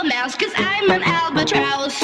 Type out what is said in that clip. a mouse, cause I'm an albatross.